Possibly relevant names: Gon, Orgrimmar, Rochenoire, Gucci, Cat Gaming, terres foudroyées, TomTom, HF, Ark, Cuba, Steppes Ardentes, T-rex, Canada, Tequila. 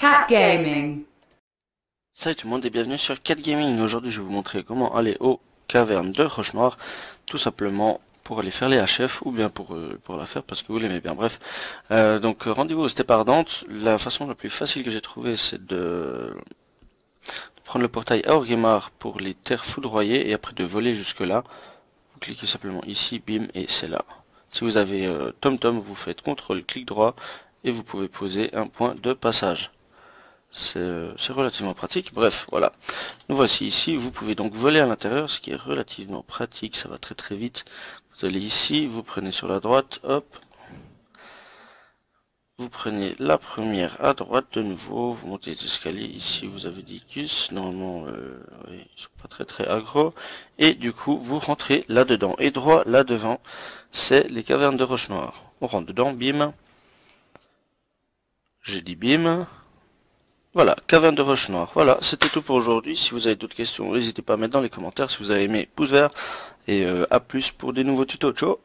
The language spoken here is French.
Cat Gaming. Salut tout le monde et bienvenue sur Cat Gaming. Aujourd'hui je vais vous montrer comment aller aux cavernes de Rochenoire, tout simplement pour aller faire les HF ou bien pour la faire parce que vous l'aimez bien. Bref, donc rendez-vous aux Steppes Ardentes. La façon la plus facile que j'ai trouvée, c'est de prendre le portail à Orgrimmar pour les terres foudroyées et après de voler jusque là. Vous cliquez simplement ici, bim, et c'est là. Si vous avez TomTom, vous faites CTRL, clic droit, et vous pouvez poser un point de passage. C'est relativement pratique. Bref, voilà. Nous voici ici. Vous pouvez donc voler à l'intérieur, ce qui est relativement pratique. Ça va très très vite. Vous allez ici, vous prenez sur la droite, hop. Vous prenez la première à droite de nouveau. Vous montez les escaliers. Ici, vous avez des cuisses. Normalement, oui, ils sont pas très très aggro. Et du coup, vous rentrez là-dedans. Et droit là-devant, c'est les cavernes de Rochenoire. On rentre dedans, bim. J'ai dit bim. Voilà, caverne de Rochenoire. Voilà, c'était tout pour aujourd'hui. Si vous avez d'autres questions, n'hésitez pas à mettre dans les commentaires. Si vous avez aimé, pouce vert. Et à plus pour des nouveaux tutos. Ciao.